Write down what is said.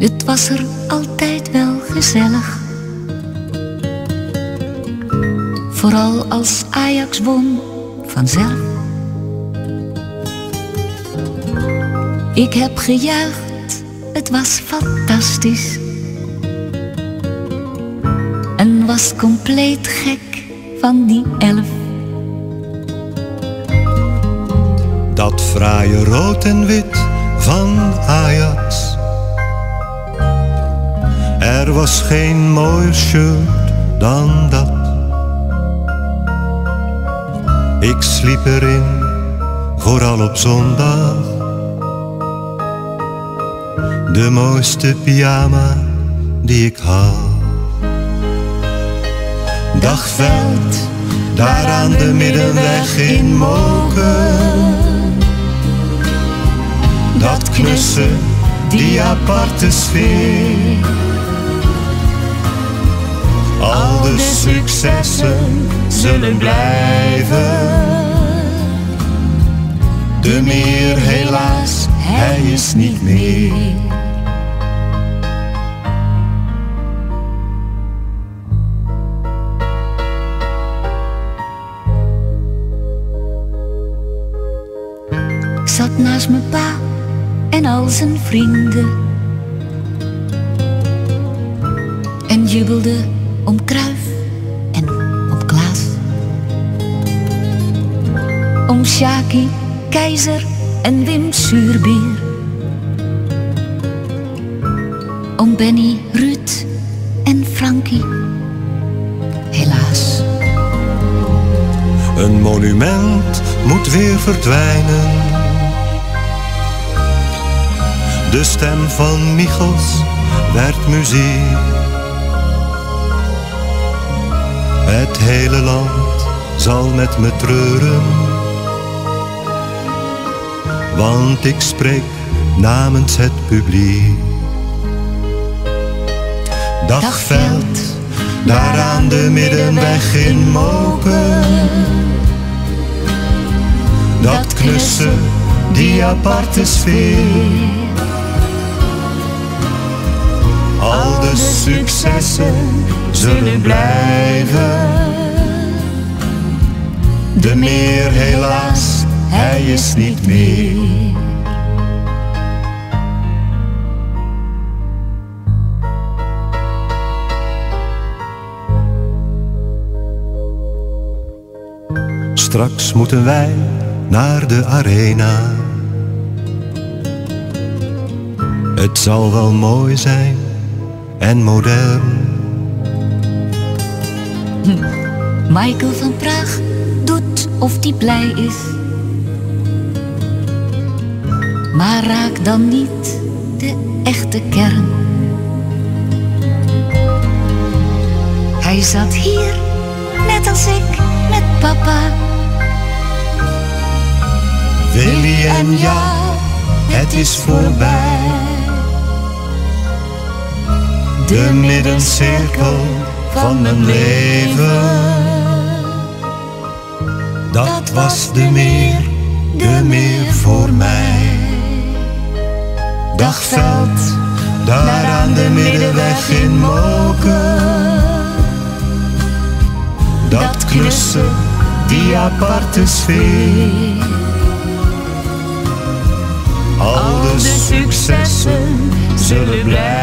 Het was er altijd wel gezellig. Vooral als Ajax won vanzelf. Ik heb gejuicht, het was fantastisch. En was compleet gek van die 11. Dat fraaie rood en wit van Ajax. Er was geen mooier shirt dan dat. Ik sliep erin, vooral op zondag. De mooiste pyjama die ik had. Dagveld, daar aan de middenweg in Moken. Dat knussen, die aparte sfeer. Al de successen zullen blijven. De meer helaas, hij is niet meer. Ik zat naast mijn pa en al zijn vrienden en jubelde om Cruijff en om Klaas, om Sjaki, Keizer en Wim Suurbier, om Benny Ruud en Frankie. Helaas. Een monument moet weer verdwijnen. De stem van Michels werd muziek. Het hele land zal met me treuren, want ik spreek namens het publiek. Dagveld, daar aan de middenweg in Moken. Dat knussen, die aparte sfeer. Al de successen zullen blijven. De meer helaas, hij is niet meer. Straks moeten wij naar de arena. Het zal wel mooi zijn en modern. Michael van Praag doet of die blij is, maar raak dan niet de echte kern. Hij zat hier, net als ik, met papa. Willy en ja, het is voorbij. De middencirkel van mijn leven. Dat was de meer voor mij. Dagveld, daar aan de middenweg in Moken. Dat knussen, die aparte sfeer. Al de successen zullen blijven.